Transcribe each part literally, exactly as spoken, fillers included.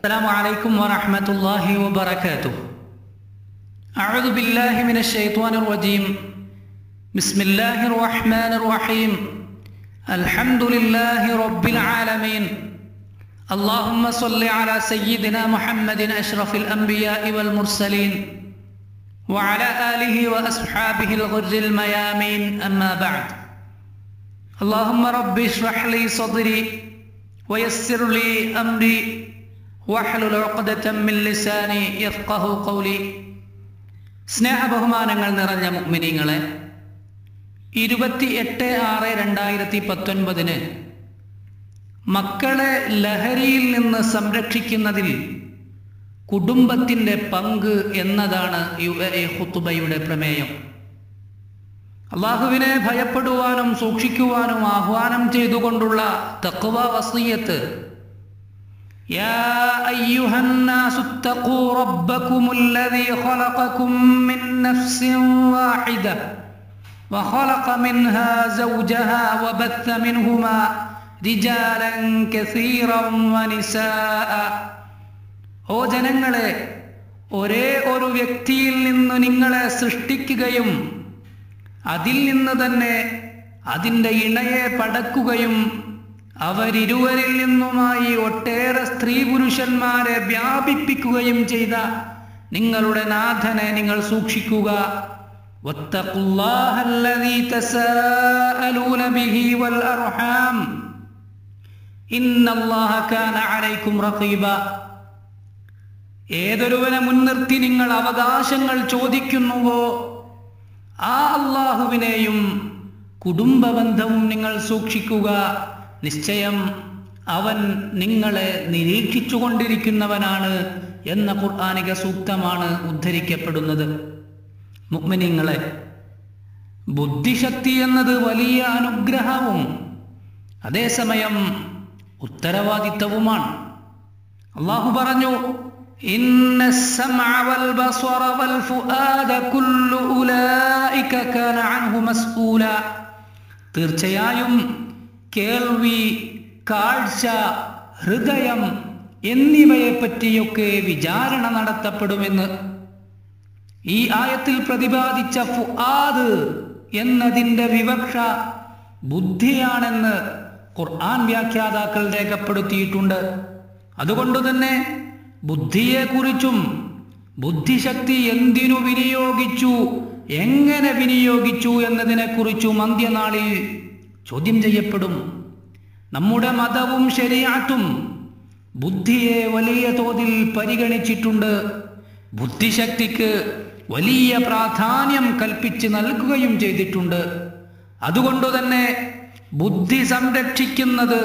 السلام عليكم ورحمة الله وبركاته. أعوذ بالله من الشيطان الرجيم. بسم الله الرحمن الرحيم. الحمد لله رب العالمين. اللهم صل على سيدنا محمد أشرف الأنبياء والمرسلين وعلى آله وأصحابه الغر الميامين أما بعد. اللهم رب اشرح لي صدري ويسر لي أمري واحلل عقدة من لساني يفقه قولي. സ്നേഹ ബഹുമാനങ്ങൾ നിറഞ്ഞ മുഅ്മിനീങ്ങളെ, ഇരുപത്തി എട്ട് ആറ് രണ്ടായിരത്തി പത്തൊൻപതിന് മക്കളെ ലഹരിയിൽ നിന്ന് സംരക്ഷിക്കുന്നതിൽ കുടുംബത്തിൻ്റെ പങ്ക് എന്നതാണ് ഈ ഖുതുബയുടെ പ്രമേയം. അല്ലാഹുവിനെ ഭയപ്പെടുവാനും സൂക്ഷിക്കുവാനും ആഹ്വാനം ചെയ്തുകൊണ്ടുള്ള തഖ്വ വസിയ്യത്ത്. يا أيها الناس اتقوا ربكم الذي خلقكم من نفس واحدة وخلق منها زوجها وبث منهما رجالا كثيرا ونساء. ഓ ജനങ്ങളെ, ഒരേ ഒരു വ്യക്തിയിൽ നിന്ന് നിങ്ങളെ സൃഷ്ടിക്കുകയും അതിൽ നിന്ന് തന്നെ അതിൻ്റെ ഇണയെ പടക്കുകയും അവരിരുവരിൽ നിന്നുമായി ഒട്ടേറെ സ്ത്രീ പുരുഷന്മാരെ വ്യാപിപ്പിക്കുകയും ചെയ്ത നിങ്ങളുടെ നാഥനെ നിങ്ങൾ സൂക്ഷിക്കുക. ഏതൊരുവനെ മുൻനിർത്തി നിങ്ങൾ അവകാശങ്ങൾ ചോദിക്കുന്നുവോ ആ അല്ലാഹുവിനെയും കുടുംബബന്ധവും നിങ്ങൾ സൂക്ഷിക്കുക. നിശ്ചയം അവൻ നിങ്ങളെ നിരീക്ഷിച്ചു കൊണ്ടിരിക്കുന്നവനാണ് എന്ന ഖുർആനിക സൂക്തമാണ് ഉദ്ധരിക്കപ്പെടുന്നത്. മുഅ്മിനീങ്ങളെ, ബുദ്ധിശക്തി എന്നത് വലിയ അനുഗ്രഹവും അതേസമയം ഉത്തരവാദിത്തവുമാണ്. അല്ലാഹു പറഞ്ഞു, ഇന്നസ്സമഅ വൽ ബസറ വൽ ഫുആദ കുല്ലു ഉലൈക കാന അൻഹു മസ്ഊല. തീർച്ചയായും കേൾവി, കാഴ്ച, ഹൃദയം എന്നിവയെപ്പറ്റിയൊക്കെ വിചാരണ നടത്തപ്പെടുമെന്ന് ഈ ആയത്തിൽ പ്രതിപാദിച്ച ഫുആദ് എന്നതിൻ്റെ വിവക്ഷ ബുദ്ധിയാണെന്ന് ഖുർആൻ വ്യാഖ്യാതാക്കൾ രേഖപ്പെടുത്തിയിട്ടുണ്ട്. അതുകൊണ്ട് തന്നെ ബുദ്ധിയെക്കുറിച്ചും ബുദ്ധിശക്തി എന്തിനു വിനിയോഗിച്ചു, എങ്ങനെ വിനിയോഗിച്ചു എന്നതിനെക്കുറിച്ചും അന്ത്യനാളിൽ ചോദ്യം ചെയ്യപ്പെടും. നമ്മുടെ മതവും ശരീഅത്തും ബുദ്ധിയെ വലിയ തോതിൽ പരിഗണിച്ചിട്ടുണ്ട്, ബുദ്ധിശക്തിക്ക് വലിയ പ്രാധാന്യം കൽപ്പിച്ച് നൽകുകയും ചെയ്തിട്ടുണ്ട്. അതുകൊണ്ട് തന്നെ ബുദ്ധി സംരക്ഷിക്കുന്നത്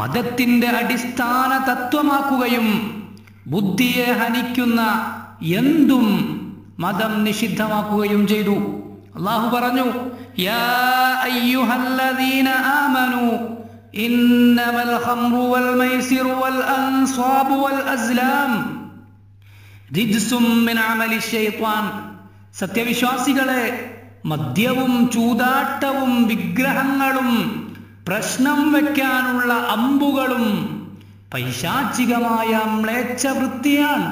മതത്തിൻ്റെ അടിസ്ഥാന തത്വമാക്കുകയും ബുദ്ധിയെ ഹനിക്കുന്ന എന്തും മതം നിഷിദ്ധമാക്കുകയും ചെയ്തു. അല്ലാഹു പറഞ്ഞു, يا أيها الذين آمنوا إنما الخمر والميسر والأنصاب والأزلام رجس من عمل الشيطان. സത്യവിശ്വാസികളെ, മദ്യവും ചൂതാട്ടവും വിഗ്രഹങ്ങളും പ്രശ്നം വയ്ക്കാനുള്ള അമ്പുകളും പൈശാചികമായ മ്ലേച്ഛ വൃത്തിയാണ്.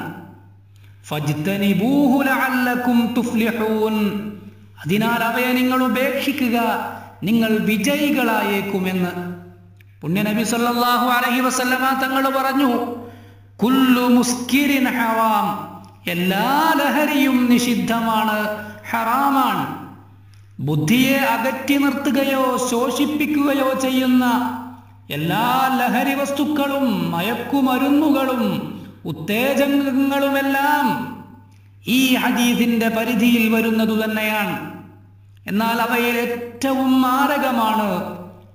ഫജ്തനിബൂഹു ലഅല്ലകും തുഫ്ലിഹൂൻ. അതിനാൽ അവയെ നിങ്ങൾ ഉപേക്ഷിക്കുക, നിങ്ങൾ വിജയികളായേക്കുമെന്ന് പുണ്യനബി സല്ലല്ലാഹു അലൈഹി വസല്ലമ തങ്ങൾ പറഞ്ഞു, കുല്ലു മുസ്കിരിൻ ഹറാം. എല്ലാ ലഹരിയും നിഷിദ്ധമാണ്, ഹറാമാണ്. ബുദ്ധിയെ അകറ്റി നിർത്തുകയോ ശോഷിപ്പിക്കുകയോ ചെയ്യുന്ന എല്ലാ ലഹരി വസ്തുക്കളും മയക്കുമരുന്നുകളും ഉത്തേജകങ്ങളുമെല്ലാം ഈ ഹദീസിന്റെ പരിധിയിൽ വരുന്നതു തന്നെയാണ്. എന്നാൽ അവയിൽ ഏറ്റവും മാരകമാണ്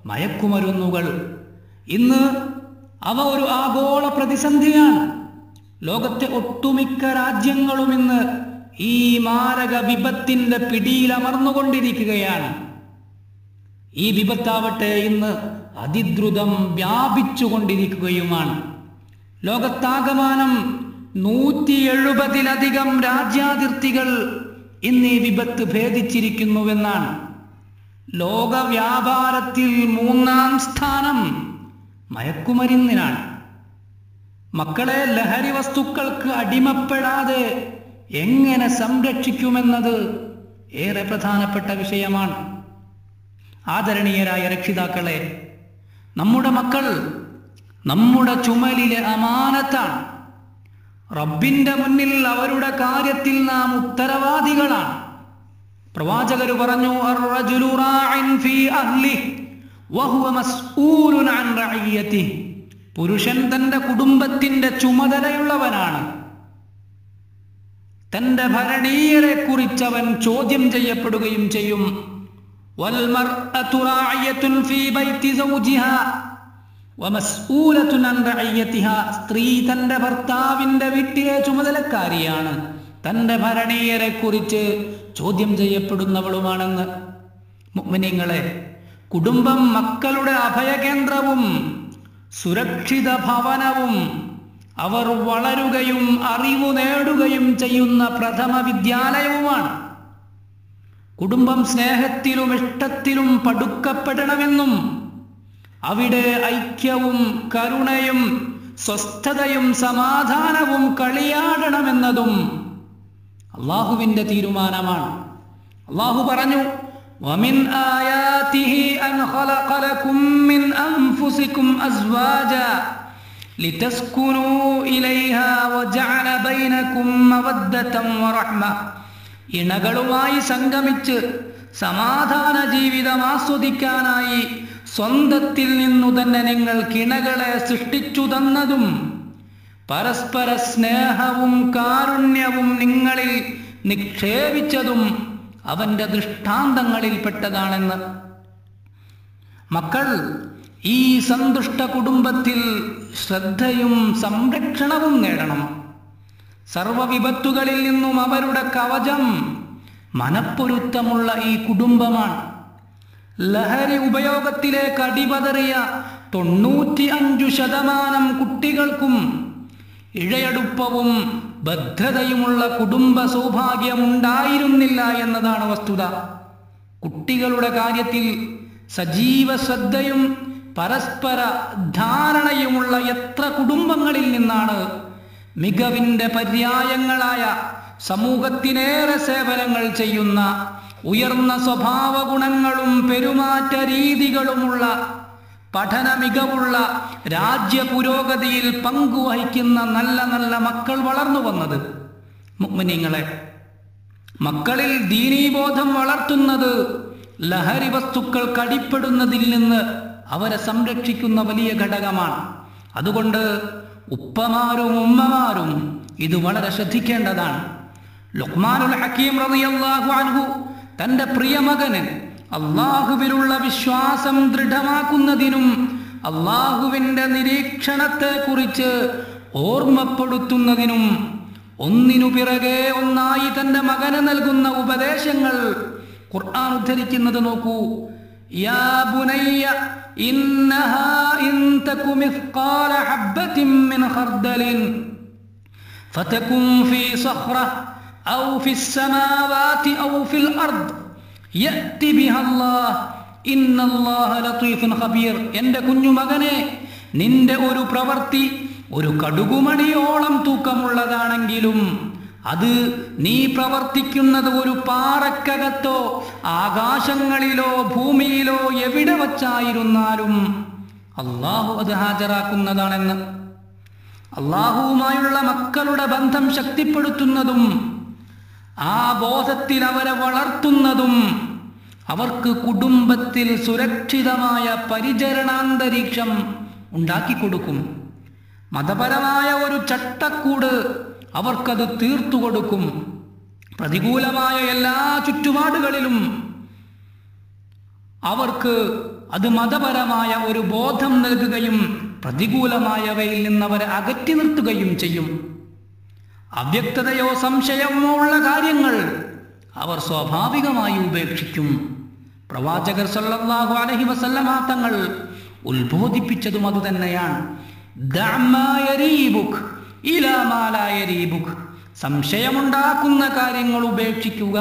മയക്കുമരുന്നുകൾ. ഇന്ന് അവ ഒരു ആഗോള പ്രതിസന്ധിയാണ്. ലോകത്തെ ഒട്ടുമിക്ക രാജ്യങ്ങളും ഇന്ന് ഈ മാരക വിപത്തിന്റെ പിടിയിലമർന്നുകൊണ്ടിരിക്കുകയാണ്. ഈ വിപത്താവട്ടെ ഇന്ന് അതിദ്രുതം വ്യാപിച്ചു കൊണ്ടിരിക്കുകയുമാണ്. ലോകത്താകമാനം നൂറ്റി എഴുപതിലധികം രാജ്യാതിർത്തികൾ ഇന്ന് ഈ വിപത്ത് ഭേദിച്ചിരിക്കുന്നുവെന്നാണ്. ലോക വ്യാപാരത്തിൽ മൂന്നാം സ്ഥാനം മയക്കുമരുന്നിനാണ്. മക്കളെ ലഹരി വസ്തുക്കൾക്ക് അടിമപ്പെടാതെ എങ്ങനെ സംരക്ഷിക്കുമെന്നത് ഏറെ പ്രധാനപ്പെട്ട വിഷയമാണ്. ആദരണീയരായ രക്ഷിതാക്കളെ, നമ്മുടെ മക്കൾ നമ്മുടെ ചുമലിലെ അമാനത്താണ്. റബ്ബിൻ്റെ മുന്നിൽ അവരുടെ കാര്യത്തിൽ നാം ഉത്തരവാദികളാണ്. പ്രവാചകർ പറഞ്ഞു, അർറജുലു റാഇൻ ഫീ അഹ്ലിഹി വഹുവ മസ്ഊലുൻ അൻ റഇയതിഹി. പുരുഷൻ തൻ്റെ കുടുംബത്തിൻ്റെ ചുമതലയുള്ളവനാണ്. തൻ്റെ ഭരണീയരെ കുറിച്ചവൻ ചോദ്യം ചെയ്യപ്പെടുകയും ചെയ്യും. വൽ മർഅതു റാഇയതുൻ ഫീ ബൈതി സൗജിഹാ വ മസ്ഊലതുൻ അൻ റഇയതിഹാ. സ്ത്രീ തൻ്റെ ഭർത്താവിൻ്റെ വീട്ടിലെ ചുമതലക്കാരിയാണ്, തൻ്റെ ഭരണീയരെ കുറിച്ച് ചോദ്യം ചെയ്യപ്പെടുന്നവളുമാണെന്ന്. മുഅ്മിനീങ്ങളെ, കുടുംബം മക്കളുടെ അഭയകേന്ദ്രവും സുരക്ഷിത ഭവനവും അവർ വളരുകയും അറിവ് നേടുകയും ചെയ്യുന്ന പ്രഥമ വിദ്യാലയവുമാണ്. കുടുംബം സ്നേഹത്തിലും ഇഷ്ടത്തിലും പടുക്കപ്പെടണമെന്നും അവിടെ ഐക്യവും കരുണയും സ്വസ്ഥതയും സമാധാനവും കളിയാടണമെന്നതും അള്ളാഹുവിൻ്റെ തീരുമാനമാണ്. അള്ളാഹു പറഞ്ഞു, وَمِنْ آيَاتِهِ أَنْ خَلَقَ لَكُمْ مِنْ أَنْفُسِكُمْ أَزْوَاجًا لِتَسْكُنُوا إِلَيْهَا وَجَعَلَ بَيْنَكُمْ مَوَدَّةً وَرَحْمَةً. ഇണകളുമായി സംഗമിച്ച് സമാധാന ജീവിതം ആസ്വദിക്കാനായി സ്വന്തത്തിൽ നിന്നു തന്നെ നിങ്ങൾ ഇണകളെ സൃഷ്ടിച്ചു തന്നതും പരസ്പര സ്നേഹവും കാരുണ്യവും നിങ്ങളിൽ നിക്ഷേപിച്ചതും അവൻ്റെ ദൃഷ്ടാന്തങ്ങളിൽപ്പെട്ടതാണെന്ന്. മക്കൾ ഈ സന്തുഷ്ട കുടുംബത്തിൽ ശ്രദ്ധയും സംരക്ഷണവും നേടണം. സർവവിപത്തുകളിൽ നിന്നും അവരുടെ കവചം മനപ്പൊരുത്തമുള്ള ഈ കുടുംബമാണ്. ലഹരി ഉപയോഗത്തിലേക്ക് അടിപതറിയ തൊണ്ണൂറ്റി അഞ്ചു ശതമാനം കുട്ടികൾക്കും ഇഴയടുപ്പവും ബദ്ധതയുമുള്ള കുടുംബ സൗഭാഗ്യമുണ്ടായിരുന്നില്ല എന്നതാണ് വസ്തുത. കുട്ടികളുടെ കാര്യത്തിൽ സജീവ ശ്രദ്ധയും പരസ്പര ധാരണയുമുള്ള എത്ര കുടുംബങ്ങളിൽ നിന്നാണ് മികവിൻ്റെ പര്യായങ്ങളായ സമൂഹത്തിനേറെ സേവനങ്ങൾ ചെയ്യുന്ന ഉയർന്ന സ്വഭാവ ഗുണങ്ങളും പെരുമാറ്റ രീതികളുമുള്ള പഠന മികവുള്ള രാജ്യ പുരോഗതിയിൽ പങ്കുവഹിക്കുന്ന നല്ല നല്ല മക്കൾ വളർന്നു വന്നത്? മുഅ്മിനീങ്ങളെ, മക്കളിൽ ദീനീബോധം വളർത്തുന്നത് ലഹരി വസ്തുക്കൾ കടിപ്പെടുന്നതിൽ നിന്ന് അവരെ സംരക്ഷിക്കുന്ന വലിയ ഘടകമാണ്. അതുകൊണ്ട് ഉപ്പമാരും ഉമ്മമാരും ഇത് വളരെ ശ്രദ്ധിക്കേണ്ടതാണ്. ലുഖ്മാനുൽ ഹക്കീം റളിയല്ലാഹു അൻഹു തൻ്റെ പ്രിയമകന് അള്ളാഹുവിലുള്ള വിശ്വാസം ദൃഢമാക്കുന്നതിനും അള്ളാഹുവിൻ്റെ നിരീക്ഷണത്തെക്കുറിച്ച് ഓർമ്മപ്പെടുത്തുന്നതിനും ഒന്നിനു പിറകെ ഒന്നായി തൻ്റെ മകന് നൽകുന്ന ഉപദേശങ്ങൾ ഖുർആൻ ഉദ്ധരിക്കുന്നത് നോക്കൂ. യാ ബുനയ്യ ഇന്നഹാ ഇൻ തകു മിസ്ഖാല ഹബ്ബത്തിൻ മിൻ ഖർദലിൻ ഫതകും ഫീ സഖറ ഔ ഫിസ് സമാവാതി ഔ ഫിൽ അർദ് യഅ്തി ബിഹല്ലാഹ് ഇന്നല്ലാഹ ലതീഫുൻ ഖബീർ. എൻ്റെ കുഞ്ഞുമകനെ, നിന്റെ ഒരു പ്രവൃത്തി ഒരു കടുകുമണിയോളം തൂക്കമുള്ളതാണെങ്കിലും അത് നീ പ്രവർത്തിക്കുന്നത് ഒരു പാറക്കകത്തോ ആകാശങ്ങളിലോ ഭൂമിയിലോ എവിടെ വച്ചായിരുന്നാലും അള്ളാഹു അത് ഹാജരാക്കുന്നതാണെന്ന്. അള്ളാഹുവുമായുള്ള മക്കളുടെ ബന്ധം ശക്തിപ്പെടുത്തുന്നതും ആ ബോധത്തിൽ അവരെ വളർത്തുന്നതും അവർക്ക് കുടുംബത്തിൽ സുരക്ഷിതമായ പരിചരണാന്തരീക്ഷം ഉണ്ടാക്കിക്കൊടുക്കും. മതപരമായ ഒരു ചട്ടക്കൂട് അവർക്കത് തീർത്തുകൊടുക്കും. പ്രതികൂലമായ എല്ലാ ചുറ്റുപാടുകളിലും അവർക്ക് അത് മതപരമായ ഒരു ബോധം നൽകുകയും പ്രതികൂലമായവയിൽ നിന്നവരെ അകറ്റി നിർത്തുകയും ചെയ്യും. അവ്യക്തതയോ സംശയമോ ഉള്ള കാര്യങ്ങൾ അവർ സ്വാഭാവികമായി ഉപേക്ഷിക്കും. പ്രവാചകർ സല്ലല്ലാഹു അലൈഹി വസല്ലമ തങ്ങൾ ഉത്ബോധിപ്പിച്ചതും അതുതന്നെയാണ്. സംശയമുണ്ടാക്കുന്ന കാര്യങ്ങൾ ഉപേക്ഷിക്കുക,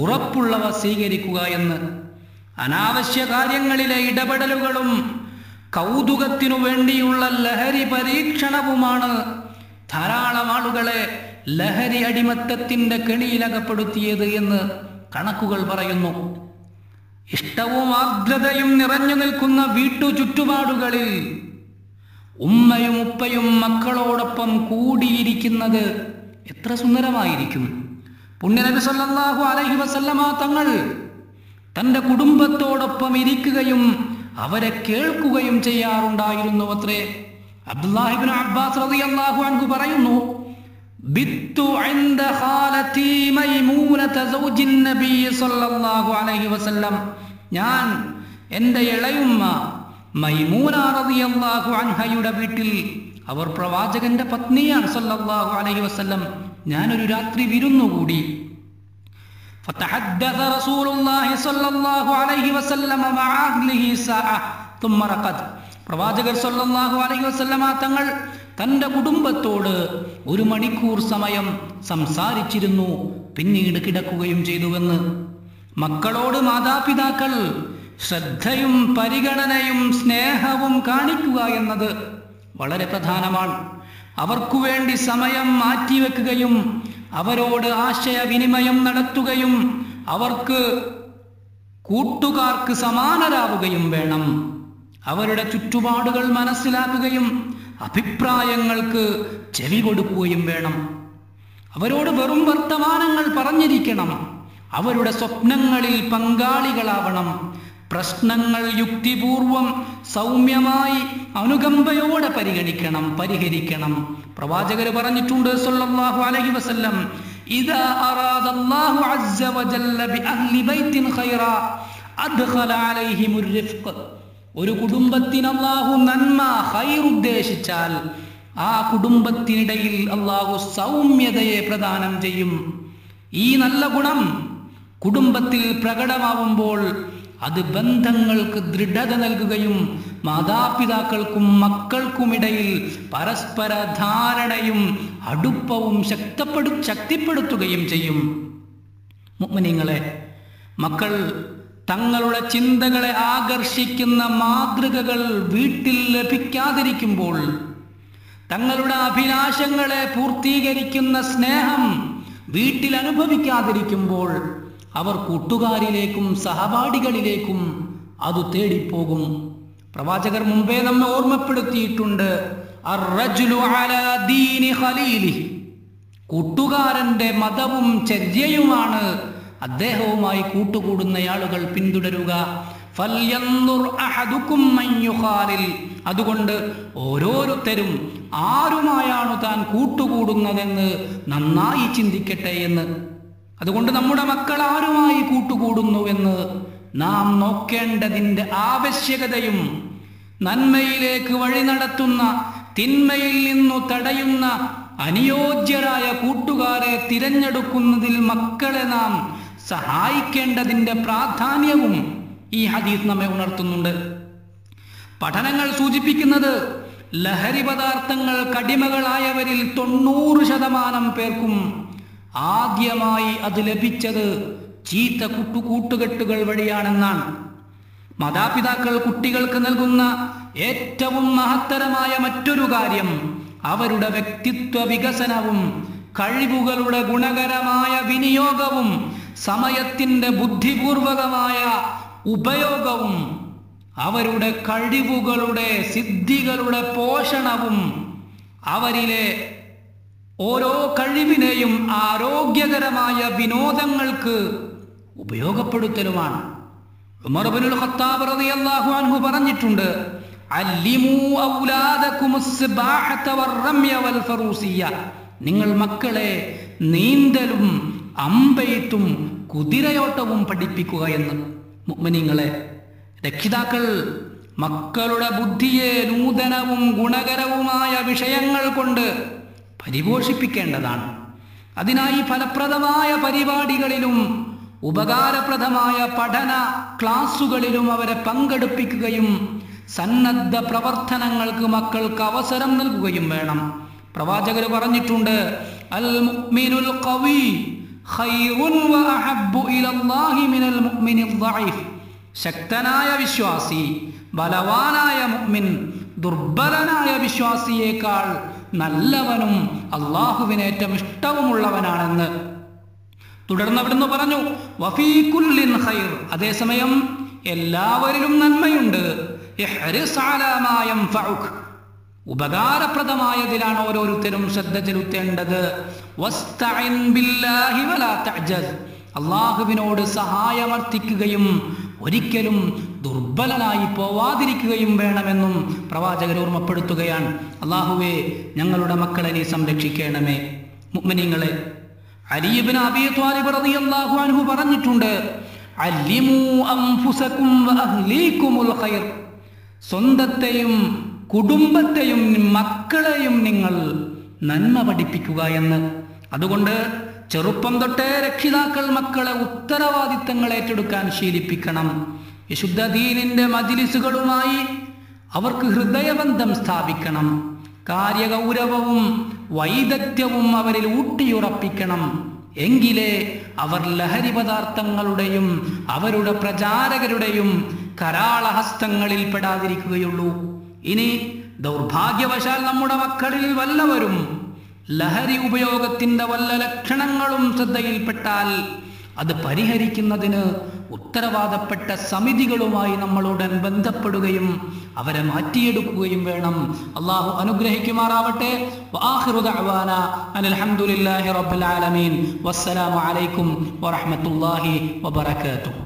ഉറപ്പുള്ളവ സ്വീകരിക്കുക എന്ന്. അനാവശ്യ കാര്യങ്ങളിലെ ഇടപെടലുകളും കൗതുകത്തിനു വേണ്ടിയുള്ള ലഹരി പരീക്ഷണവുമാണ് ധാരാളം ആളുകളെ ലഹരി അടിമത്തത്തിൻ്റെ കെണിയിലകപ്പെടുത്തിയത് എന്ന് കണക്കുകൾ പറയുന്നു. ഇഷ്ടവും ആർദ്രതയും നിറഞ്ഞു നിൽക്കുന്ന വീട്ടു ചുറ്റുപാടുകളിൽ ഉമ്മയും ഉപ്പയും മക്കളോടൊപ്പം കൂടിയിരിക്കുന്നത് എത്ര സുന്ദരമായിരിക്കും. പുണ്യനബി സല്ലല്ലാഹു അലൈഹി വസല്ലമ തങ്ങൾ തൻ്റെ കുടുംബത്തോടൊപ്പം ഇരിക്കുകയും അവരെ കേൾക്കുകയും ചെയ്യാറുണ്ടായിരുന്നു അത്രേ. അബ്ദുല്ലാഹി ഇബ്നു അബ്ബാസ് റളിയല്ലാഹു അൻഹു പറയുന്നു, ബിത്തു ഇൻദ ഖാലതി മൈമൂനത സൗജിൻ നബി സല്ലല്ലാഹു അലൈഹി വസല്ലം, ഞാൻ എൻ്റെ ഇളയുമ്മ മൈമൂന റളിയല്ലാഹു അൻഹയുടെ വീട്ടിൽ, അവർ പ്രവാചകന്റെ പത്നിയാണ് സല്ലല്ലാഹു അലൈഹി വസല്ലം, ഞാനൊരു രാത്രി വിരുന്നുകൂടി. ഫതഹദ്ദസ റസൂലുള്ളാഹി സല്ലല്ലാഹു അലൈഹി വസല്ലം മഅ അഹ്ലിഹി സഅ തുമ്മ റഖദ, പ്രവാചകർ സല്ലല്ലാഹു അലൈഹി വസല്ലമ തങ്ങൾ തൻ്റെ കുടുംബത്തോട് ഒരു മണിക്കൂർ സമയം സംസാരിച്ചിരുന്നു, പിന്നീട് കിടക്കുകയും ചെയ്തുവെന്ന്. മക്കളോട് മാതാപിതാക്കൾ ശ്രദ്ധയും പരിഗണനയും സ്നേഹവും കാണിക്കുക എന്നത് വളരെ പ്രധാനമാണ്. അവർക്കു വേണ്ടി സമയം മാറ്റിവെക്കുകയും അവരോട് ആശയവിനിമയം നടത്തുകയും അവർക്ക് കൂട്ടുകാർക്ക് സമാനരാവുകയും വേണം. അവരുടെ ചുറ്റുപാടുകൾ മനസ്സിലാക്കുകയും അഭിപ്രായങ്ങൾക്ക് ചെവി കൊടുക്കുകയും വേണം. അവരോട് വെറും വർത്തമാനങ്ങൾ പറഞ്ഞിരിക്കണം. അവരുടെ സ്വപ്നങ്ങളിൽ പങ്കാളികളാവണം. പ്രശ്നങ്ങൾ യുക്തിപൂർവം സൗമ്യമായി അനുകമ്പയോടെ പരിഗണിക്കണം, പരിഹരിക്കണം. പ്രവാചകർ പറഞ്ഞിട്ടുണ്ട് സല്ലല്ലാഹു അലൈഹി വസല്ലം, ഇദാ അറാദല്ലാഹു അസ്സ വജല്ല ബിഅഹ്ലി ബൈത്തിൻ ഖൈറാ അദ്ഖല അലൈഹിമുർ റിഫ്ഖ്, ഒരു കുടുംബത്തിന് അല്ലാഹു നന്മ ഖൈർ ഉദ്ദേശിച്ചാൽ ആ കുടുംബത്തിനിടയിൽ അല്ലാഹു സൗമ്യതയെ പ്രദാനം ചെയ്യും. ഈ നല്ല ഗുണം കുടുംബത്തിൽ പ്രകടമാവുമ്പോൾ അത് ബന്ധങ്ങൾക്ക് ദൃഢത നൽകുകയും മാതാപിതാക്കൾക്കും മക്കൾക്കുമിടയിൽ പരസ്പര ധാരണയും അടുപ്പവും ശക്തപ്പെടു ശക്തിപ്പെടുത്തുകയും ചെയ്യും. മുഅ്മിനീങ്ങളെ, മക്കൾ തങ്ങളുടെ ചിന്തകളെ ആകർഷിക്കുന്ന മാതൃകകൾ വീട്ടിൽ ലഭിക്കാതിരിക്കുമ്പോൾ തങ്ങളുടെ അഭിലാഷങ്ങളെ പൂർത്തീകരിക്കുന്ന സ്നേഹം വീട്ടിൽ അനുഭവിക്കാതിരിക്കുമ്പോൾ അവർ കൂട്ടുകാരിലേക്കും സഹപാഠികളിലേക്കും അത് തേടിപ്പോകും. പ്രവാചകർ മുമ്പേ നമ്മെ ഓർമ്മപ്പെടുത്തിയിട്ടുണ്ട്, അർറജുലു അലാ ദീനി ഖലീലിഹി, കൂട്ടുകാരൻ്റെ മതവും ചര്യയുമാണ് അദ്ദേഹവുമായി കൂട്ടുകൂടുന്നയാളുകൾ പിന്തുടരുക. ഫൽയൻദുർ അഹദുകും മൻ യുഖാലിൽ, അതുകൊണ്ട് ഓരോരുത്തരും ആരുമായാണ് താൻ കൂട്ടുകൂടുന്നതെന്ന് നന്നായി ചിന്തിക്കട്ടെ എന്ന്. അതുകൊണ്ട് നമ്മുടെ മക്കൾ ആരുമായി കൂട്ടുകൂടുന്നുവെന്ന് നാം നോക്കേണ്ടതിൻ്റെ ആവശ്യകതയും നന്മയിലേക്ക് വഴി നടത്തുന്ന തിന്മയിൽ നിന്നു തടയുന്ന അനുയോജ്യരായ കൂട്ടുകാരെ തിരഞ്ഞെടുക്കുന്നതിൽ മക്കളെ നാം സഹായിക്കേണ്ടതിൻ്റെ പ്രാധാന്യവും ഈ ഹദീസ് നമ്മെ ഉണർത്തുന്നുണ്ട്. പഠനങ്ങൾ സൂചിപ്പിക്കുന്നത് ലഹരി പദാർത്ഥങ്ങൾ കടിമകളായവരിൽ തൊണ്ണൂറ് ശതമാനം പേർക്കും ആദ്യമായി അത് ലഭിച്ചത് ചീത്ത കൂട്ടു കൂട്ടുകെട്ടുകൾ വഴിയാണെന്നാണ്. മാതാപിതാക്കൾ കുട്ടികൾക്ക് നൽകുന്ന ഏറ്റവും മഹത്തരമായ മറ്റൊരു കാര്യം അവരുടെ വ്യക്തിത്വ വികസനവും കഴിവുകളുടെ ഗുണകരമായ വിനിയോഗവും സമയത്തിൻ്റെ ബുദ്ധിപൂർവകമായ ഉപയോഗവും അവരുടെ കഴിവുകളുടെ സിദ്ധികളുടെ പോഷണവും അവരിലെ ഓരോ കഴിവിനെയും ആരോഗ്യകരമായ വിനോദങ്ങൾക്ക് ഉപയോഗപ്പെടുത്തലുമാണ്. ഉമർ ഇബ്നുൽ ഖത്താബ് റളിയല്ലാഹു അൻഹു പറഞ്ഞിട്ടുണ്ട്, അല്ലിമൂ ഔലാദകുമുസ് സബാഹത വറമ്യ വൽ ഫറൂസിയ, നിങ്ങൾ മക്കളെ നീന്തലും അമ്പെയ്ത്തും കുതിരയോട്ടവും പഠിപ്പിക്കുക എന്ന്. മുഅ്മിനീങ്ങളെ, രക്ഷിതാക്കൾ മക്കളുടെ ബുദ്ധിയെ നൂതനവും ഗുണകരവുമായ വിഷയങ്ങൾ കൊണ്ട് പരിപോഷിപ്പിക്കേണ്ടതാണ്. അതിനായി ഫലപ്രദമായ പരിപാടികളിലും ഉപകാരപ്രദമായ പഠന ക്ലാസുകളിലും അവരെ പങ്കെടുപ്പിക്കുകയും സന്നദ്ധ പ്രവർത്തനങ്ങൾക്ക് മക്കൾക്ക് അവസരം നൽകുകയും വേണം. പ്രവാചകർ പറഞ്ഞിട്ടുണ്ട്, അൽ മുഅ്മിനുൽ ഖവി ഖൈറുൻ വ അഹബ്ബു ഇലല്ലാഹി മിനൽ മുഅ്മിനിൽ ദഈഫ്, ശക്തനായ വിശ്വാസി ബലവാനായ മുഅ്മിൻ ദുർബലനായ വിശ്വാസിയേക്കാൾ നല്ലവനും അള്ളാഹുവിന് ഏറ്റവും ഇഷ്ടവുമുള്ളവനാണെന്ന്. തുടർന്ന് അവിടുന്ന് പറഞ്ഞു വഫീ കുല്ലിൻ ഖൈർ, അതേസമയം എല്ലാവരിലും നന്മയുണ്ട്. ഇഹ്രിസ് അലാ മാ യൻഫഉക്, ഉപകാരപ്രദമായതിലാണ് ഓരോരുത്തരും ശ്രദ്ധ ചെലുത്തേണ്ടത്. വസ്തഇൻ ബില്ലാഹി വലാ തഅ്ജസ്, അള്ളാഹുവിനോട് സഹായമർത്ഥിക്കുകയും ഒരിക്കലും ദുർബലനായി പോവാതിരിക്കുകയും വേണമെന്നും പ്രവാചകർ ഓർമ്മപ്പെടുത്തുകയാണ്. അള്ളാഹുവേ, ഞങ്ങളുടെ മക്കളെ നീ സംരക്ഷിക്കണമേ. മുഅ്മിനീങ്ങളെ, അലി ഇബ്നു അബീ ത്വാലിബ് റളിയല്ലാഹു അൻഹു പറഞ്ഞിട്ടുണ്ട്, അല്ലിമു അൻഫുസകും വഅഹ്ലീകുമുൽ ഖൈർ, സ്വന്തത്തെയും കുടുംബത്തെയും മക്കളെയും നിങ്ങൾ നന്മ പഠിപ്പിക്കുക എന്ന്. അതുകൊണ്ട് ചെറുപ്പം തൊട്ടേ രക്ഷിതാക്കൾ മക്കളെ ഉത്തരവാദിത്തങ്ങൾ ഏറ്റെടുക്കാൻ ശീലിപ്പിക്കണം. വിശുദ്ധ ദീനിന്റെ മജ്ലിസുകളുമായി അവർക്ക് ഹൃദയബന്ധം സ്ഥാപിക്കണം. കാര്യഗൗരവവും വൈദഗ്ധ്യവും അവരിൽ ഊട്ടിയുറപ്പിക്കണം. എങ്കിലേ അവർ ലഹരി പദാർത്ഥങ്ങളുടെയും അവരുടെ പ്രചാരകരുടെയും കരാളഹസ്തങ്ങളിൽ പെടാതിരിക്കുകയുള്ളൂ. ഇനി ദൗർഭാഗ്യവശാൽ നമ്മുടെ മക്കളിൽ വല്ലവരും ലഹരി ഉപയോഗത്തിന്റെ വല്ല ലക്ഷണങ്ങളും ശ്രദ്ധയിൽപ്പെട്ടാൽ അത് പരിഹരിക്കുന്നതിന് ഉത്തരവാദപ്പെട്ട സമിതികളുമായി നമ്മളോടൻ ബന്ധപ്പെടുകയും അവരെ മാറ്റിയെടുക്കുകയും വേണം. അള്ളാഹു അനുഗ്രഹിക്കുമാറാവട്ടെ. വആഖിറു ദഅവാനാ അൽഹംദുലില്ലാഹി റബ്ബിൽ ആലമീൻ. വസ്സലാമു അലൈക്കും വറഹ്മത്തുള്ളാഹി വബറകാതുഹു.